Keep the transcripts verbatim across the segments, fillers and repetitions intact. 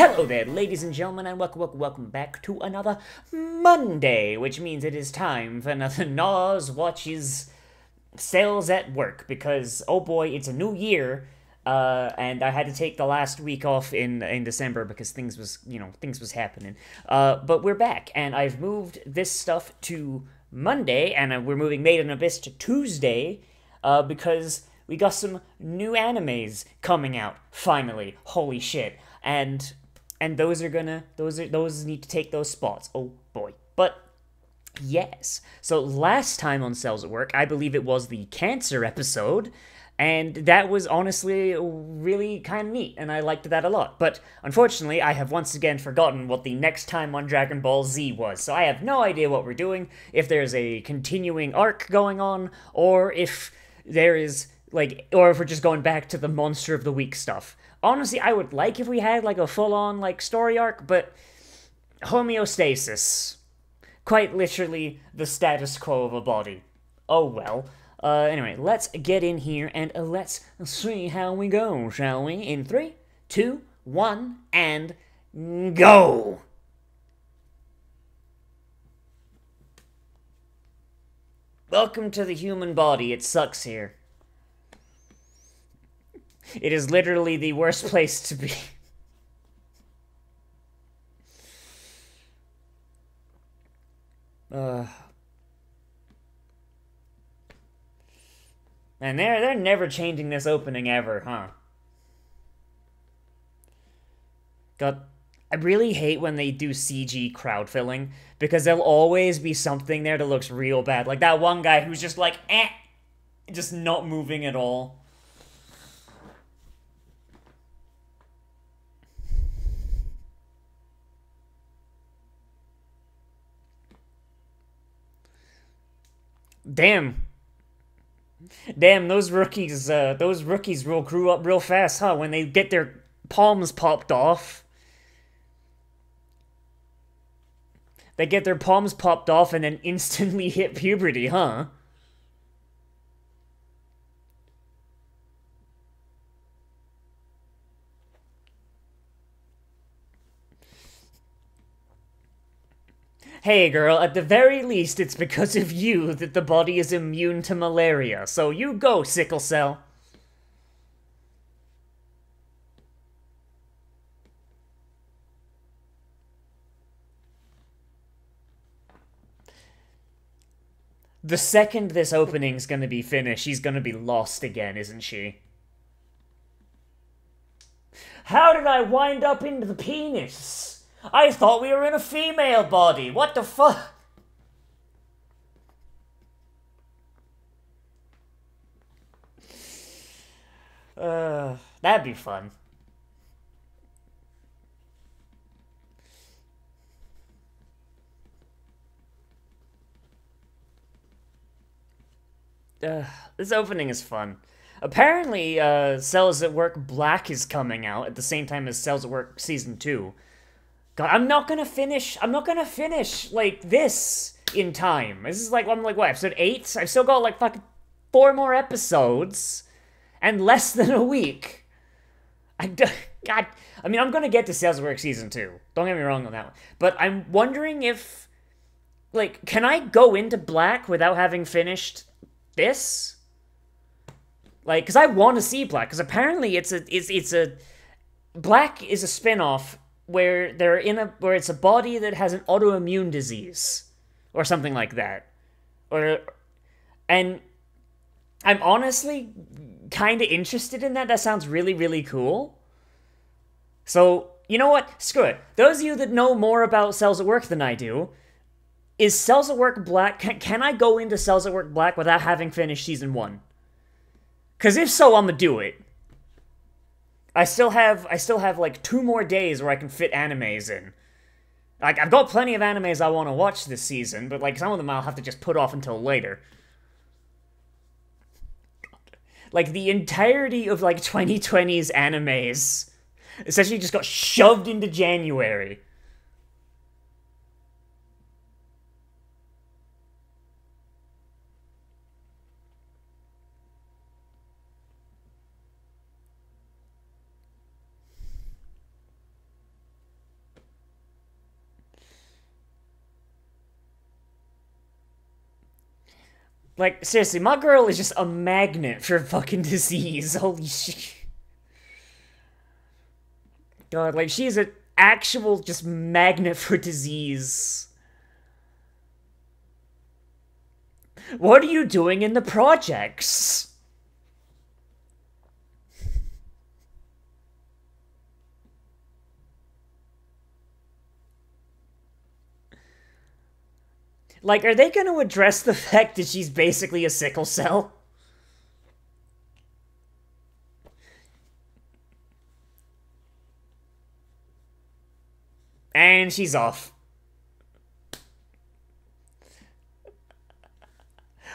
Hello there, ladies and gentlemen, and welcome, welcome, welcome back to another Monday, which means it is time for another Noz Watches Cells at Work, because, oh boy, it's a new year, uh, and I had to take the last week off in, in December because things was, you know, things was happening, uh, but we're back, and I've moved this stuff to Monday, and we're moving Made in Abyss to Tuesday, uh, because we got some new animes coming out, finally, holy shit, and... And those are gonna, those are, those need to take those spots. Oh boy. But, yes. So last time on Cells at Work, I believe it was the cancer episode. And that was honestly really kind of neat. And I liked that a lot. But, unfortunately, I have once again forgotten what the next time on Dragon Ball Z was. So I have no idea what we're doing. If there's a continuing arc going on. Or if there is, like, or if we're just going back to the Monster of the Week stuff. Honestly, I would like if we had, like, a full-on, like, story arc, but homeostasis. Quite literally the status quo of a body. Oh, well. Uh, anyway, let's get in here and uh, let's see how we go, shall we? In three, two, one, and go! Welcome to the human body. It sucks here. It is literally the worst place to be. Uh. And they're, they're never changing this opening ever, huh? God, I really hate when they do C G crowd filling, because there'll always be something there that looks real bad. Like that one guy who's just like, eh, just not moving at all. Damn. Damn, those rookies, uh, those rookies real grew up real fast, huh? When they get their palms popped off. They get their palms popped off and then instantly hit puberty, huh? Hey girl, at the very least, it's because of you that the body is immune to malaria, so you go, sickle cell. The second this opening's gonna be finished, she's gonna be lost again, isn't she? How did I wind up into the penis? I thought we were in a female body. What the fuck? Uh, that'd be fun. Uh, this opening is fun. Apparently, uh, Cells at Work Black is coming out at the same time as Cells at Work Season two. God, I'm not gonna finish, I'm not gonna finish, like, this in time. This is like, I'm like, what, episode eight? I've still got, like, fucking four more episodes, and less than a week. I don't, God, I mean, I'm gonna get to Cells at Work Season two. Don't get me wrong on that one. But I'm wondering if, like, can I go into Black without having finished this? Like, because I want to see Black, because apparently it's a, it's, it's a, Black is a spin-off where they're in a, where it's a body that has an autoimmune disease, or something like that, or, and I'm honestly kind of interested in that. That sounds really, really cool. So you know what? Screw it. Those of you that know more about Cells at Work than I do, is Cells at Work Black? Can, can I go into Cells at Work Black without having finished season one? Because if so, I'm gonna do it. I still have, I still have, like, two more days where I can fit animes in. Like, I've got plenty of animes I want to watch this season, but, like, some of them I'll have to just put off until later. Like, the entirety of, like, twenty twenty's animes essentially just got shoved into January. Like, seriously, my girl is just a magnet for fucking disease. Holy shit. God, like, she's an actual just magnet for disease. What are you doing in the projects? Like, are they going to address the fact that she's basically a sickle cell? And she's off.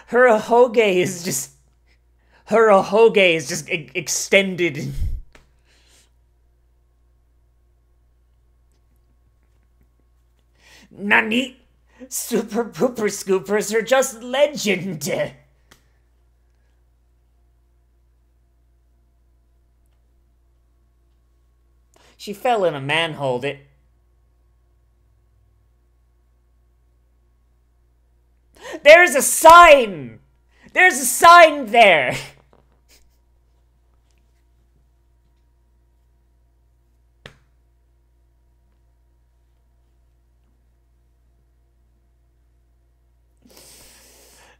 Her ahoge is just... Her ahoge is just e- extended. Nani? Super pooper scoopers are just legend. She fell in a manhole. It. There's a sign. There's a sign there.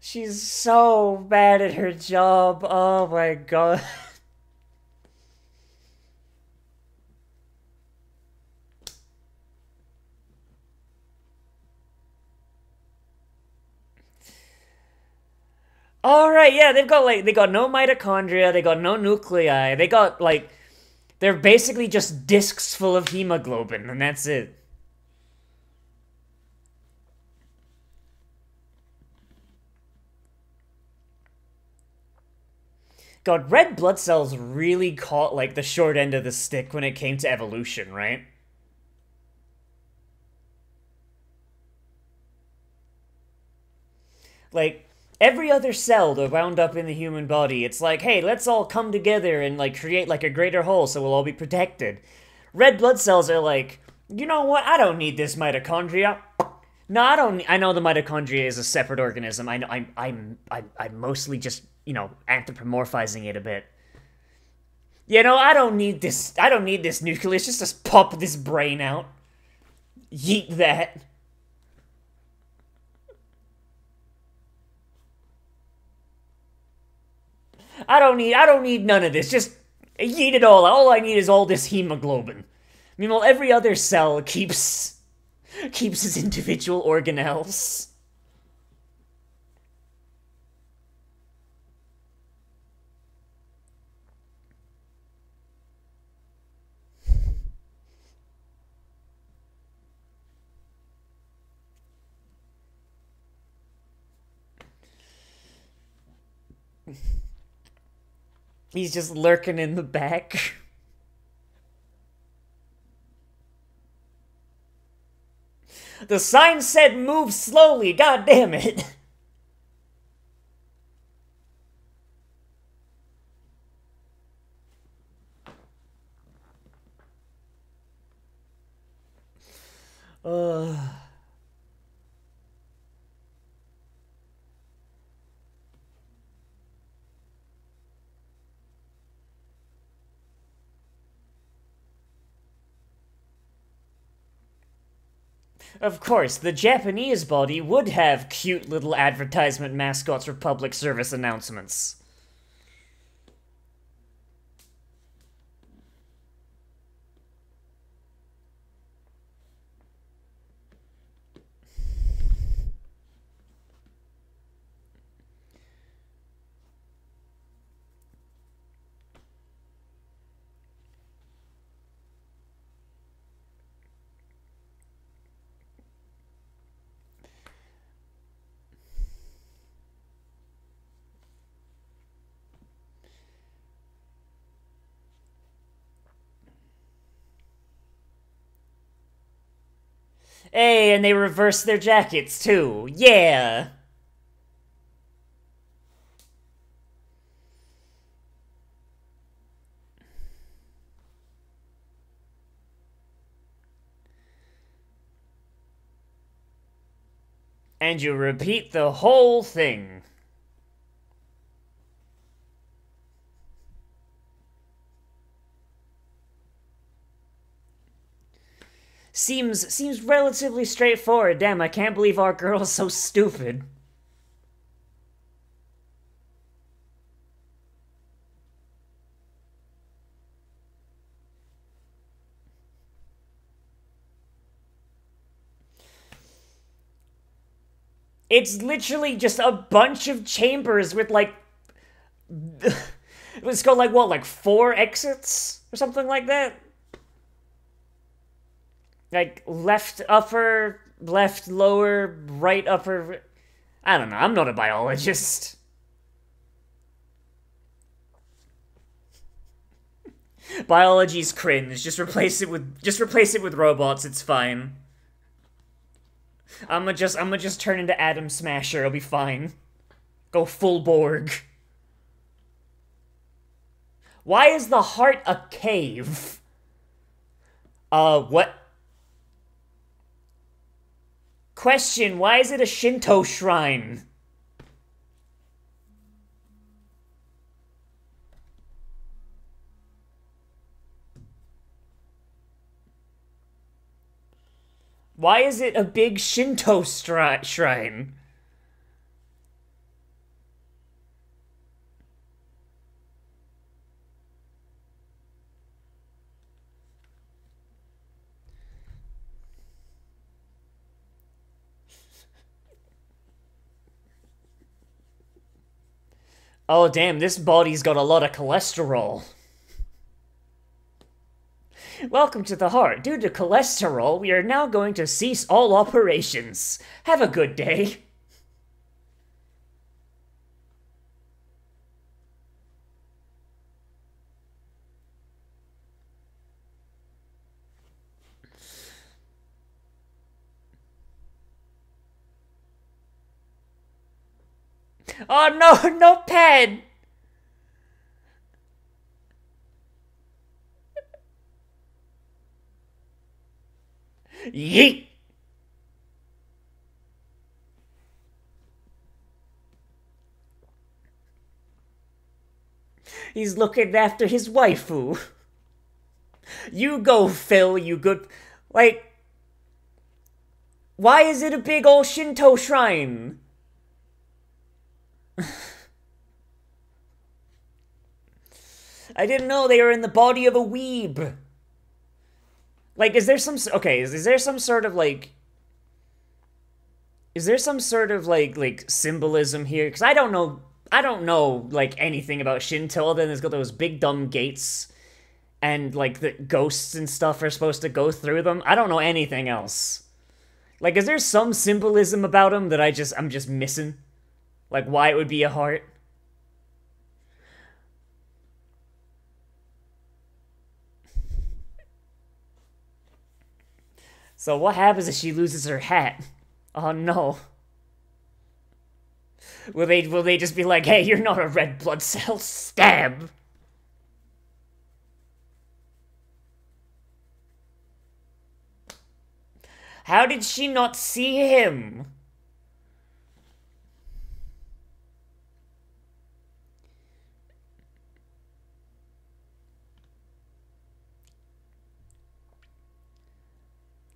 She's so bad at her job. Oh my god. Alright, yeah, they've got like, they got no mitochondria, they got no nuclei, they got like, they're basically just discs full of hemoglobin, and that's it. God, red blood cells really caught, like, the short end of the stick when it came to evolution, right? Like, every other cell that wound up in the human body, it's like, hey, let's all come together and, like, create, like, a greater whole so we'll all be protected. Red blood cells are like, you know what, I don't need this mitochondria. No, I don't, I know the mitochondria is a separate organism. I, I, I, I, I mostly just... you know, anthropomorphizing it a bit. You know, I don't need this, I don't need this nucleus, just just pop this brain out. Yeet that. I don't need, I don't need none of this, just yeet it all, all I need is all this hemoglobin. Meanwhile, every other cell keeps, keeps its individual organelles. He's just lurking in the back. The sign said move slowly, god damn it. Ugh. Of course, the Japanese body would have cute little advertisement mascots for public service announcements. Hey, and they reverse their jackets, too. Yeah! And you repeat the whole thing. seems seems relatively straightforward. Damn, I can't believe our girl's so stupid. It's literally just a bunch of chambers with, like, let's go, like, what, like, four exits? Or something like that? Like, left upper, left lower, right upper... I don't know, I'm not a biologist. Biology's cringe, just replace it with, just replace it with robots, it's fine. I'ma just, I'ma just turn into Atom Smasher, it'll be fine. Go full Borg. Why is the heart a cave? Uh, what? Question, why is it a Shinto shrine? Why is it a big Shinto shrine? Oh damn, this body's got a lot of cholesterol. Welcome to the heart. Due to cholesterol, we are now going to cease all operations. Have a good day. Oh no, no pen! Yeet! He's looking after his waifu. You go, Phil, you good... Like... Why is it a big old Shinto shrine? I didn't know they were in the body of a weeb. Like, is there some... Okay, is, is there some sort of, like... Is there some sort of, like, like symbolism here? Because I don't know... I don't know, like, anything about Shinto, other than it's got those big dumb gates. And, like, the ghosts and stuff are supposed to go through them. I don't know anything else. Like, is there some symbolism about them that I just... I'm just missing? Like, why it would be a heart? So what happens if she loses her hat? Oh no. Will they will they just be like, hey, you're not a red blood cell, stab? How did she not see him?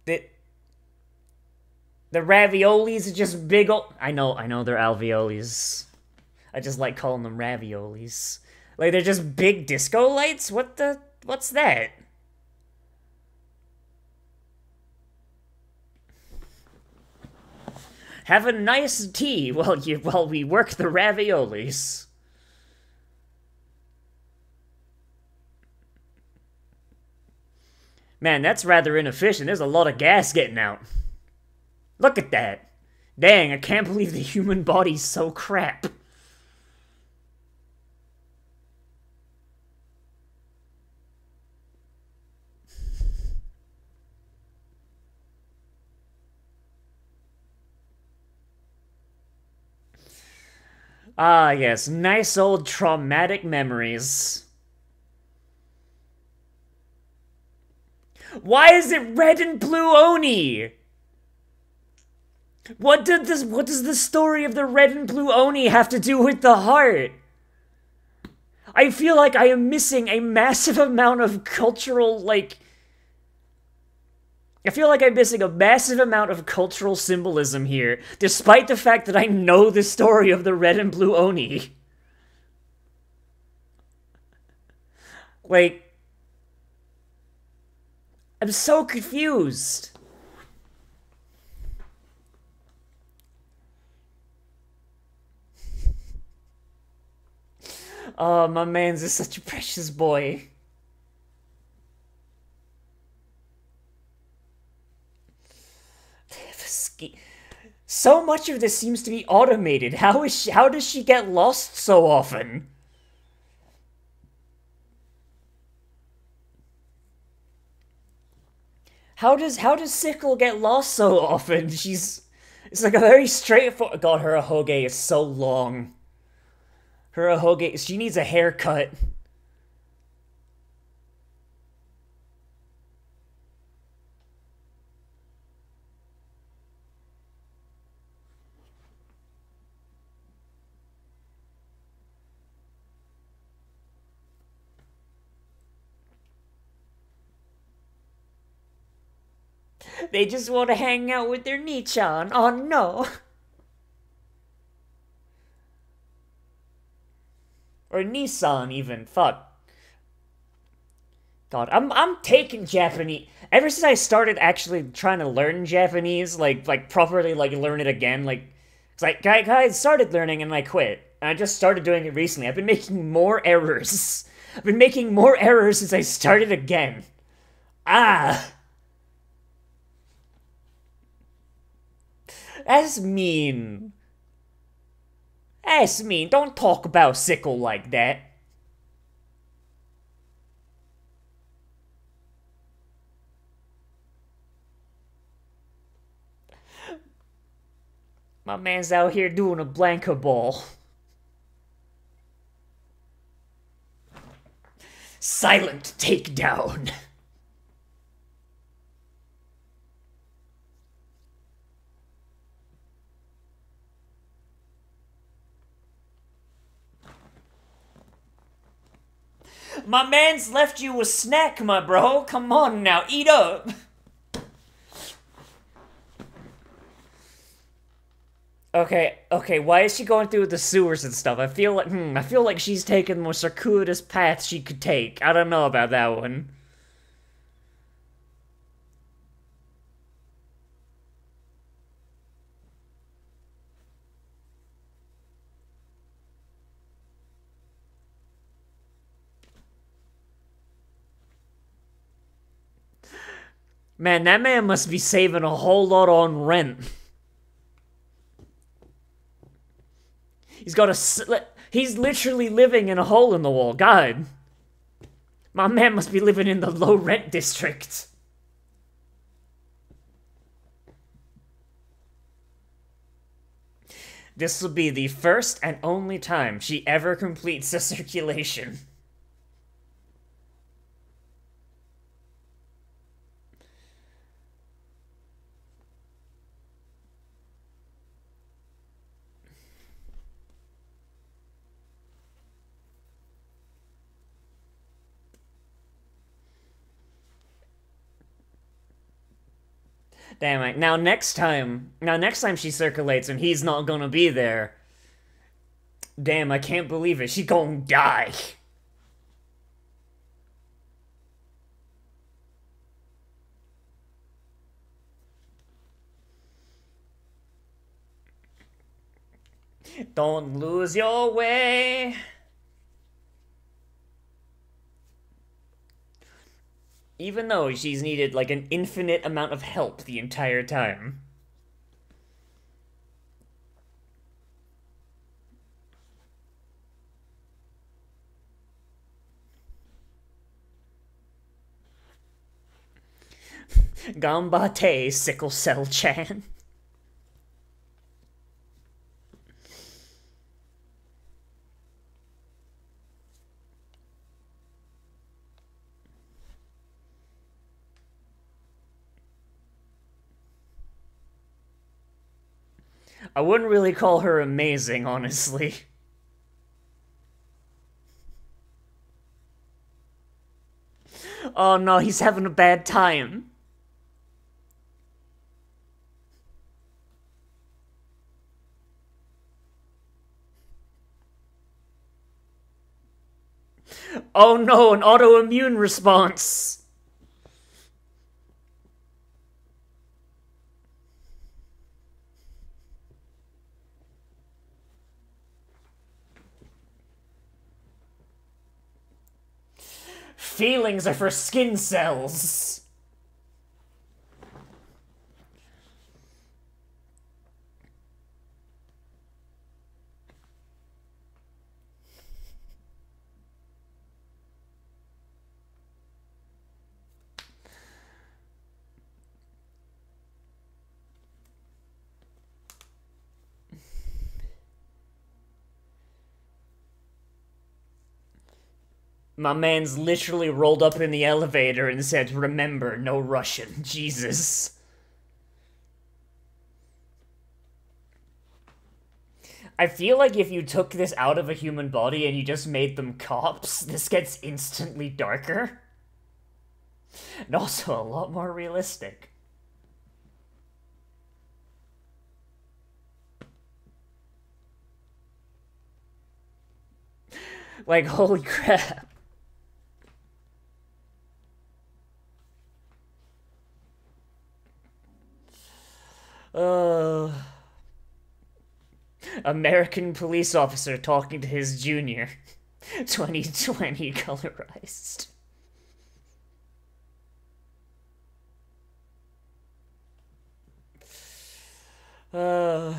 The, the raviolis are just big ol- I know, I know they're alveolis. I just like calling them raviolis. Like, they're just big disco lights? What the- what's that? Have a nice tea while you- while we work the raviolis. Man, that's rather inefficient. There's a lot of gas getting out. Look at that. Dang, I can't believe the human body's so crap. Ah, yes. Nice old traumatic memories. Why is it red and blue Oni? What did this what does the story of the red and blue Oni have to do with the heart? I feel like I am missing a massive amount of cultural, like I feel like I'm missing a massive amount of cultural symbolism here, despite the fact that I know the story of the red and blue Oni. Like, I'm so confused. Oh, my man's is such a precious boy. So much of this seems to be automated. How is she, how does she get lost so often? How does how does Sickle get lost so often? She's it's like a very straightforward. God, her Ahoge is so long. Her Ahoge, she needs a haircut. They just want to hang out with their Nichan. Oh no! Or Nissan even. Fuck. God, I'm I'm taking Japanese. Ever since I started actually trying to learn Japanese, like like properly, like learn it again, like it's like I, I started learning and I quit, and I just started doing it recently. I've been making more errors. I've been making more errors since I started again. Ah. That's mean. That's mean. Don't talk about Sickle like that. My man's out here doing a Blanca ball. Silent takedown. My man's left you a snack, my bro. Come on now, eat up. Okay, okay, why is she going through the sewers and stuff? I feel like, hmm, I feel like she's taking the most circuitous path she could take. I don't know about that one. Man, that man must be saving a whole lot on rent. He's got a... He's literally living in a hole in the wall. God. My man must be living in the low rent district. This will be the first and only time she ever completes a circulation. Damn it. Now next time, now next time she circulates and he's not gonna be there. Damn, I can't believe it. She gonna die. Don't lose your way. Even though she's needed, like, an infinite amount of help the entire time. Gambatte, Sickle Cell-chan. I wouldn't really call her amazing, honestly. Oh no, he's having a bad time. Oh no, an autoimmune response! Feelings are for skin cells! My man's literally rolled up in the elevator and said, "Remember, no Russian." Jesus. I feel like if you took this out of a human body and you just made them cops, this gets instantly darker. And also a lot more realistic. Like, holy crap. Uh, American police officer talking to his junior. twenty twenty colorized. Uh,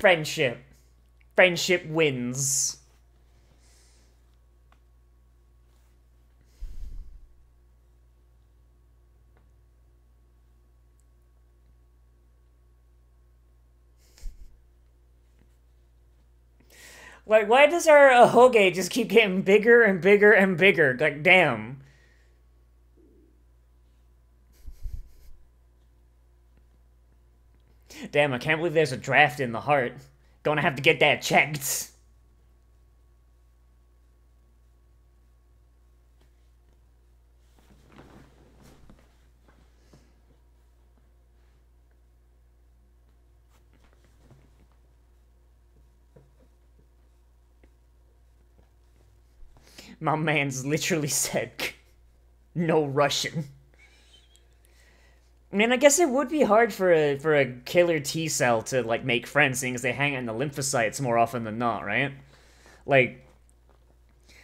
Friendship. Friendship wins. Like, why does our uh, Hoge just keep getting bigger and bigger and bigger? Like, damn. Damn, I can't believe there's a draft in the heart. Gonna have to get that checked. My man's literally said, "No Russian." I mean, I guess it would be hard for a for a killer T cell to like make friends, seeing as they hang out in the lymphocytes more often than not, right? Like,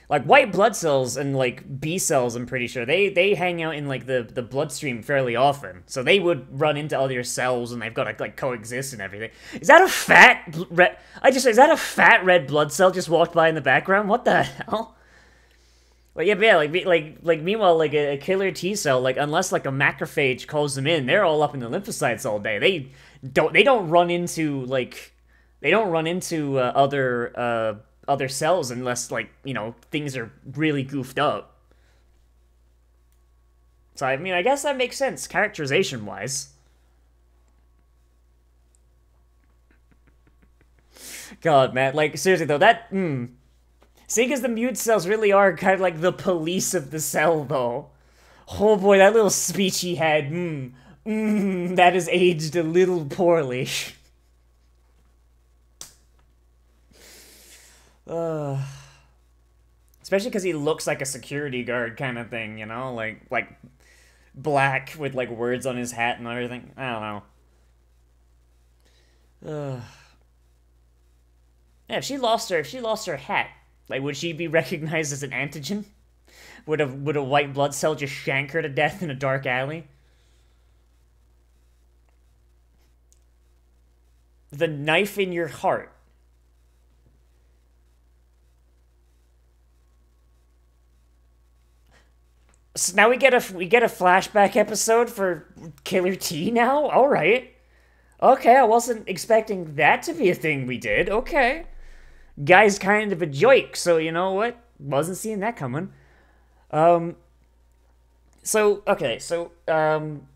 like white blood cells and like B cells, I'm pretty sure they they hang out in like the the bloodstream fairly often, so they would run into other cells and they've got to like coexist and everything. Is that a fat red? I just is that a fat red blood cell just walked by in the background? What the hell? Like, yeah, but yeah, like, like, like, meanwhile, like, a, a killer T-cell, like, unless, like, a macrophage calls them in, they're all up in the lymphocytes all day. They don't, they don't run into, like, they don't run into, uh, other, uh, other cells unless, like, you know, things are really goofed up. So, I mean, I guess that makes sense, characterization-wise. God, man, like, seriously, though, that, mm... Seeing as the mute cells really are kind of like the police of the cell, though. Oh boy, that little speech he had, mmm, mmm, that is aged a little poorly. uh, especially because he looks like a security guard kind of thing, you know? Like, like, black with, like, words on his hat and everything. I don't know. Uh, yeah, if she lost her, if she lost her hat, like, would she be recognized as an antigen? Would a, would a white blood cell just shank her to death in a dark alley? The knife in your heart. So now we get a we get a flashback episode for Killer T now? Alright. Okay, I wasn't expecting that to be a thing we did. Okay. Guy's kind of a joke, so you know what? Wasn't seeing that coming. Um, so, okay, so, um,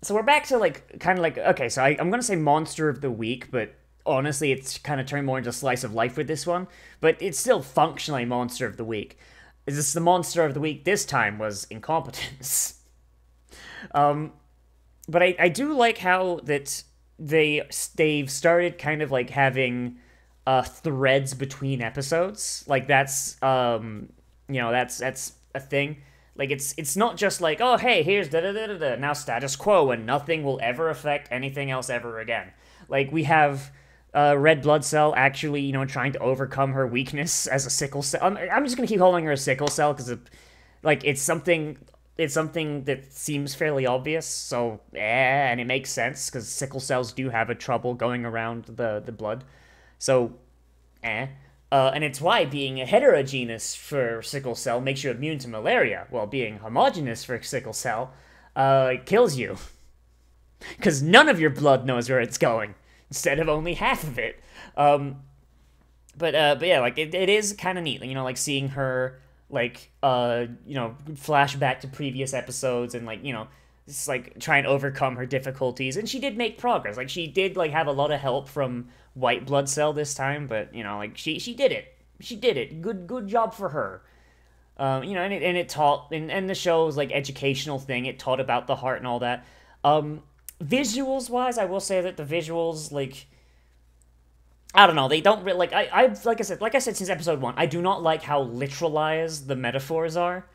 so we're back to, like, kind of like, okay, so I, I'm gonna say Monster of the Week, but honestly, it's kind of turned more into Slice of Life with this one, but it's still functionally Monster of the Week. is this the monster of the week this time was incompetence. um, but I, I do like how that they, they've started kind of like having uh, threads between episodes. Like that's, um, you know, that's, that's a thing. Like, it's it's not just like, oh, hey, here's da-da-da-da-da, now status quo, and nothing will ever affect anything else ever again. Like, we have uh, Red Blood Cell actually, you know, trying to overcome her weakness as a sickle cell. I'm, I'm just going to keep calling her a sickle cell, because, it, like, it's something it's something that seems fairly obvious, so, eh, and it makes sense, because sickle cells do have a trouble going around the, the blood. So, eh. Uh, and it's why being heterogeneous for sickle cell makes you immune to malaria, while being homogeneous for sickle cell uh, kills you. Because none of your blood knows where it's going, instead of only half of it. Um, but, uh, but yeah, like, it, it is kind of neat, you know, like, seeing her, like, uh, you know, flashback to previous episodes and, like, you know, just, like, try and overcome her difficulties. And she did make progress. Like, she did, like, have a lot of help from White Blood Cell this time, but, you know, like, she, she did it. She did it. Good good job for her. Um, you know, and it, and it taught, and, and the show was, like, educational thing. It taught about the heart and all that. Um, Visuals-wise, I will say that the visuals, like, I don't know, they don't really, like, I, I, like I said, like I said since episode one, I do not like how literalized the metaphors are.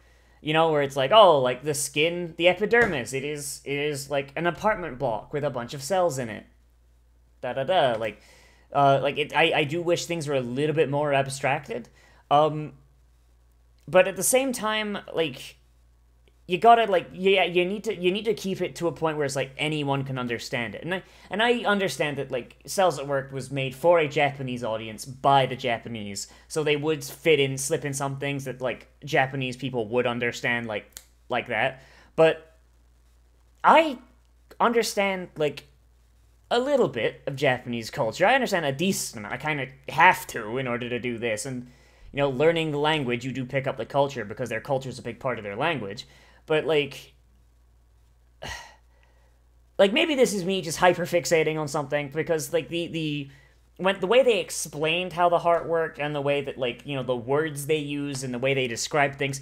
You know, where it's like, oh, like, the skin, the epidermis, it is, it is, like, an apartment block with a bunch of cells in it. Da-da-da, like... Uh, like, it, I, I do wish things were a little bit more abstracted. Um, but at the same time, like, you gotta, like, yeah, you need to, you need to keep it to a point where it's, like, anyone can understand it. And I, and I understand that, like, Cells at Work was made for a Japanese audience by the Japanese, so they would fit in, slip in some things that, like, Japanese people would understand, like, like that. But I understand, like, a little bit of Japanese culture. I understand a decent amount. I kind of have to in order to do this. And, you know, learning the language, you do pick up the culture because their culture is a big part of their language. But, like... Like, maybe this is me just hyperfixating on something because, like, the... the when the way they explained how the heart worked and the way that, like, you know, the words they use and the way they describe things,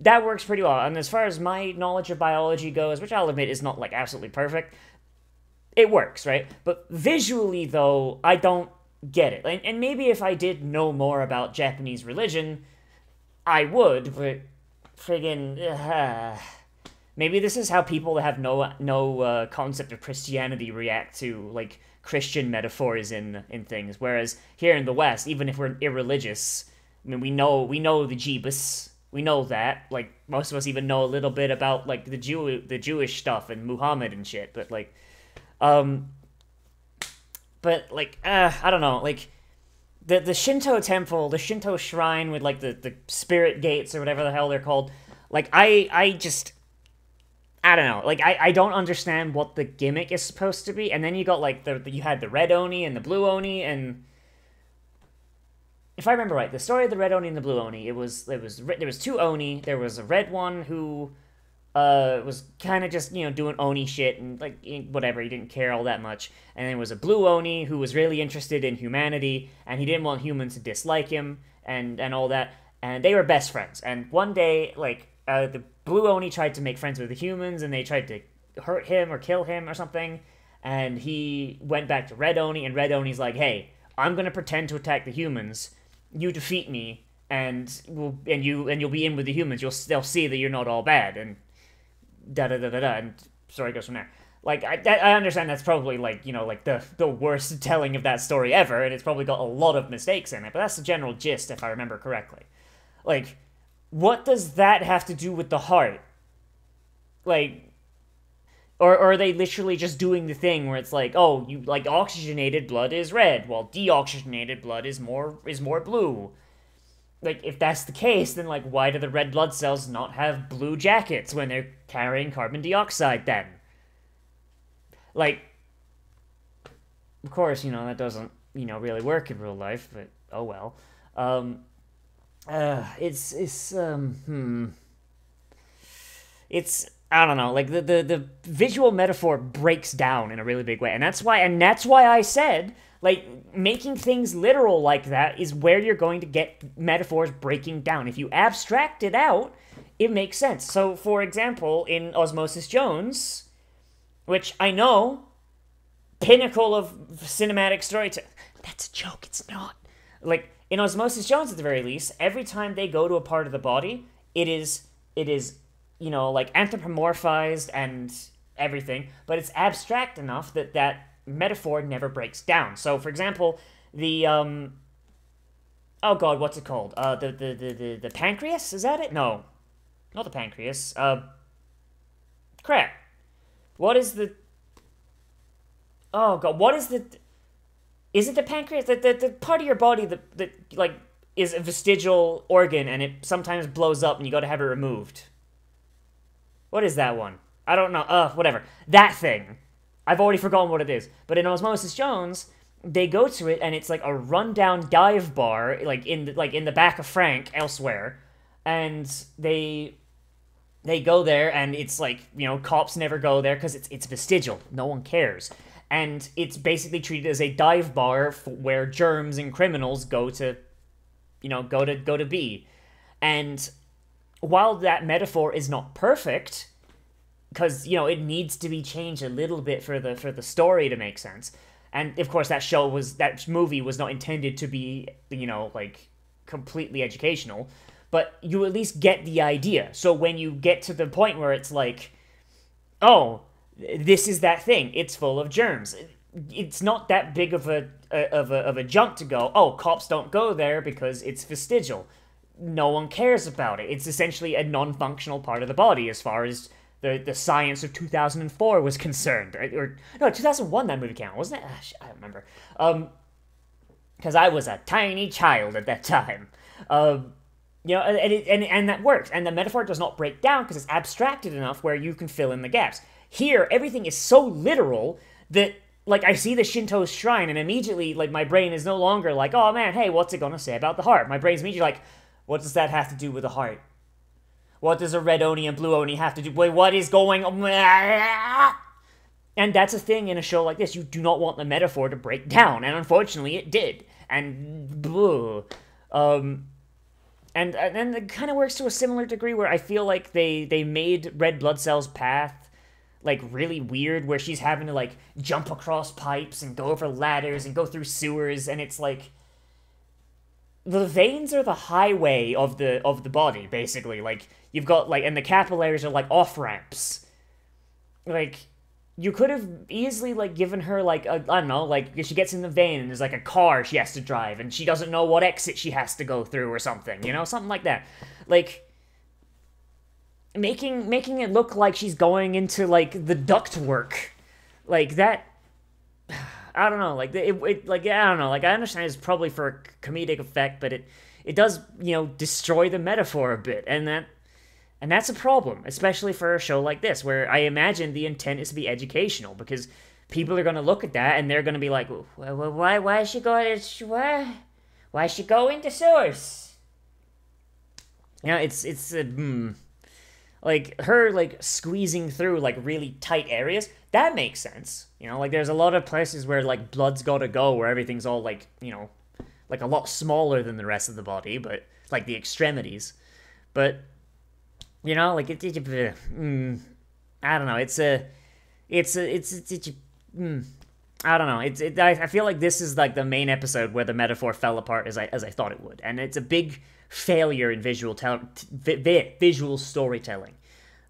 that works pretty well. And as far as my knowledge of biology goes, which I'll admit is not, like, absolutely perfect... It works, right? But visually, though, I don't get it. And, and maybe if I did know more about Japanese religion, I would, but friggin'... Uh, maybe this is how people that have no no uh, concept of Christianity react to, like, Christian metaphors in, in things. Whereas here in the West, even if we're irreligious, I mean, we know, we know the Jeebus. We know that. Like, most of us even know a little bit about, like, the, Jew the Jewish stuff and Muhammad and shit, but, like... Um, but, like, uh, I don't know, like, the, the Shinto temple, the Shinto shrine with, like, the, the spirit gates or whatever the hell they're called, like, I, I just, I don't know, like, I, I don't understand what the gimmick is supposed to be, and then you got, like, the, the you had the Red Oni and the Blue Oni, and, if I remember right, the story of the Red Oni and the Blue Oni, it was, it was, there was two Oni, there was a red one who... Uh, was kind of just, you know, doing Oni shit and, like, whatever, he didn't care all that much. And there was a blue Oni who was really interested in humanity, and he didn't want humans to dislike him, and, and all that. And they were best friends. And one day, like, uh, the blue Oni tried to make friends with the humans, and they tried to hurt him or kill him or something. And he went back to Red Oni, and Red Oni's like, hey, I'm gonna pretend to attack the humans, you defeat me, and we'll, and, you, and you'll be in with the humans, you'll, they'll see that you're not all bad, and... Da da da da da, and story goes from there. Like, I, I understand that's probably, like, you know, like, the, the worst telling of that story ever, and it's probably got a lot of mistakes in it, but that's the general gist, if I remember correctly. Like, what does that have to do with the heart? Like, or, or are they literally just doing the thing where it's like, oh, you, like, oxygenated blood is red, while deoxygenated blood is more, is more blue. Like, if that's the case, then, like, why do the red blood cells not have blue jackets when they're carrying carbon dioxide, then? Like, of course, you know, that doesn't, you know, really work in real life, but oh well. Um, uh, it's, it's, um, hmm. It's, I don't know, like the, the, the visual metaphor breaks down in a really big way. And that's why, and that's why I said, like, making things literal like that is where you're going to get metaphors breaking down. If you abstract it out, it makes sense. So, for example, in Osmosis Jones, which I know, pinnacle of cinematic storytelling. That's a joke, it's not. Like, in Osmosis Jones, at the very least, every time they go to a part of the body, it is, it is, you know, like, anthropomorphized and everything, but it's abstract enough that that metaphor never breaks down. So, for example, the, um, oh god, what's it called? Uh, the, the, the, the, the pancreas? Is that it? No. Not the pancreas. Uh, crap. What is the, oh god, what is the, is it the pancreas? The, the, the part of your body that, that, like, is a vestigial organ and it sometimes blows up and you gotta have it removed. What is that one? I don't know. Uh, whatever. That thing. I've already forgotten what it is. But in Osmosis Jones, they go to it, and it's like a rundown dive bar, like in the, like in the back of Frank elsewhere, and they they go there, and it's like, you know, cops never go there because it's it's vestigial. No one cares, and it's basically treated as a dive bar for where germs and criminals go to, you know, go to go to be, and. While that metaphor is not perfect, because, you know, it needs to be changed a little bit for the for the story to make sense, and of course that show was that movie was not intended to be, you know, like, completely educational, but you at least get the idea. So when you get to the point where it's like, oh, this is that thing, it's full of germs, it's not that big of a of a of a jump to go, oh, cops don't go there because it's vestigial. No one cares about it. It's essentially a non-functional part of the body as far as the the science of two thousand four was concerned. Or, or no, two thousand one that movie came out, wasn't it? Ah, I don't remember. Um, because I was a tiny child at that time. Um, you know, and, it, and and that works. And the metaphor does not break down because it's abstracted enough where you can fill in the gaps. Here, everything is so literal that, like, I see the Shinto shrine and immediately, like, my brain is no longer like, oh man, hey, what's it gonna say about the heart? My brain's immediately like, what does that have to do with the heart? What does a red Oni and blue Oni have to do? Wait, what is going on? And that's a thing in a show like this. You do not want the metaphor to break down, and unfortunately it did. And blue. Um, and then it kind of works to a similar degree where I feel like they, they made Red Blood Cell's path, like, really weird, where she's having to, like, jump across pipes and go over ladders and go through sewers, and it's like, the veins are the highway of the of the body, basically. Like, you've got, like, and the capillaries are, like, off-ramps. Like, you could have easily, like, given her, like, a, I don't know, like, she gets in the vein and there's, like, a car she has to drive and she doesn't know what exit she has to go through or something, you know? Something like that. Like, making making it look like she's going into, like, the ductwork. Like, that, I don't know, like, it, it, like, I don't know, like, I understand it's probably for a comedic effect, but it, it does, you know, destroy the metaphor a bit, and that, and that's a problem, especially for a show like this, where I imagine the intent is to be educational, because people are going to look at that, and they're going to be like, why, why, why is she going to, why, why is she going to sewers? You know, it's, it's, uh, hmm, like, her, like, squeezing through, like, really tight areas, that makes sense. You know, like, there's a lot of places where, like, blood's gotta go, where everything's all, like, you know, like, a lot smaller than the rest of the body, but, like, the extremities. But, you know, like, it, it, it mm, I don't know, it's a, it's a, it's, it, it, mm, I don't know, it's, it, I, I feel like this is, like, the main episode where the metaphor fell apart as I, as I thought it would, and it's a big failure in visual, te vi visual storytelling.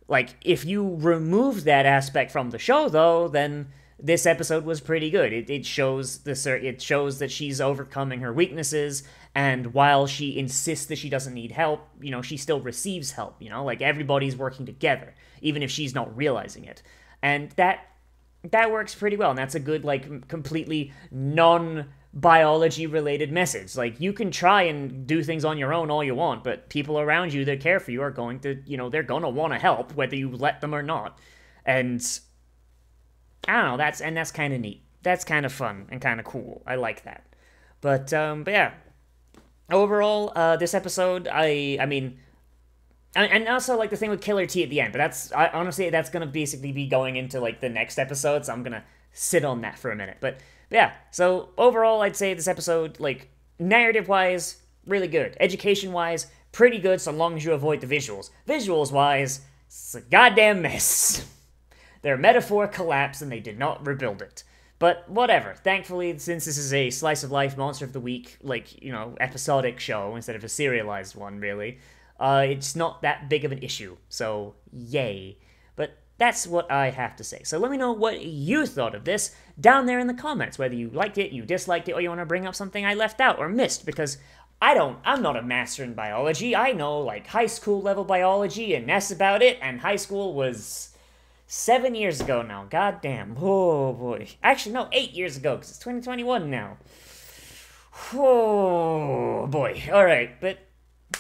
Like, if you remove that aspect from the show, though, then this episode was pretty good. It, it shows the it shows that she's overcoming her weaknesses, and while she insists that she doesn't need help, you know, she still receives help, you know? Like, everybody's working together, even if she's not realizing it. And that that works pretty well, and that's a good, like, completely non-biology-related message. Like, you can try and do things on your own all you want, but people around you that care for you are going to, you know, they're gonna want to help, whether you let them or not. And I don't know, that's, and that's kind of neat. That's kind of fun and kind of cool. I like that. But, um, but yeah. Overall, uh, this episode, I, I mean, And, and also, like, the thing with Killer T at the end. But that's, I, honestly, that's going to basically be going into, like, the next episode. So I'm going to sit on that for a minute. But, yeah. So, overall, I'd say this episode, like, narrative-wise, really good. Education-wise, pretty good so long as you avoid the visuals. Visuals-wise, it's a goddamn mess. Their metaphor collapsed and they did not rebuild it. But whatever. Thankfully, since this is a slice of life monster of the week, like, you know, episodic show instead of a serialized one, really, uh, it's not that big of an issue. So, yay. But that's what I have to say. So let me know what you thought of this down there in the comments, whether you liked it, you disliked it, or you want to bring up something I left out or missed, because I don't, I'm not a master in biology. I know, like, high school level biology, and that's about it, and high school was Seven years ago now. God damn. Oh, boy. Actually, no, eight years ago, because it's twenty twenty-one now. Oh, boy. All right, but,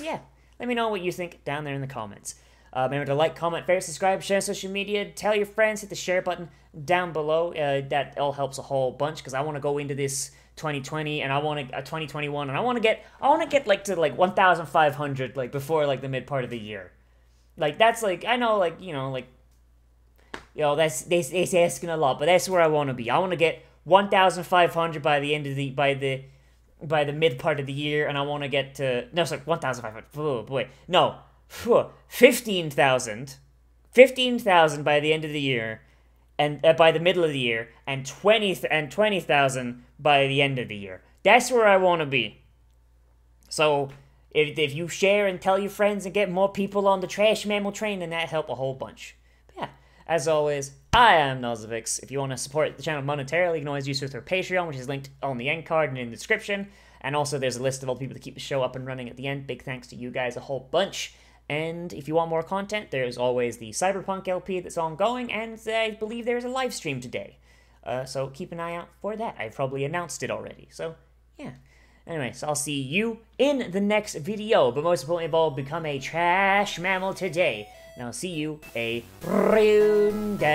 yeah. Let me know what you think down there in the comments. Uh, remember to like, comment, favorite, subscribe, share on social media, tell your friends, hit the share button down below. Uh, that all helps a whole bunch, because I want to go into this twenty twenty, and I want to, uh, twenty twenty-one, and I want to get, I want to get, like, to, like, one thousand five hundred, like, before, like, the mid part of the year. Like, that's, like, I know, like, you know, like, you know, that's, they, they say asking a lot, but that's where I want to be. I want to get one thousand five hundred by the end of the, by the, by the mid part of the year, and I want to get to, no, sorry, one thousand five hundred, oh boy, no, fifteen thousand, fifteen thousand by the end of the year, and uh, by the middle of the year, and twenty, and twenty thousand by the end of the year. That's where I want to be. So, if, if you share and tell your friends and get more people on the trash mammal train, then that help a whole bunch. As always, I am Nozzivix. If you want to support the channel monetarily, you can always do so through Patreon, which is linked on the end card and in the description. And also, there's a list of all the people that keep the show up and running at the end. Big thanks to you guys a whole bunch. And if you want more content, there's always the Cyberpunk L P that's ongoing, and I believe there's a live stream today. Uh, so keep an eye out for that. I've probably announced it already. So, yeah. Anyway, so I'll see you in the next video. But most importantly of all, become a trash mammal today. And I'll see you a round.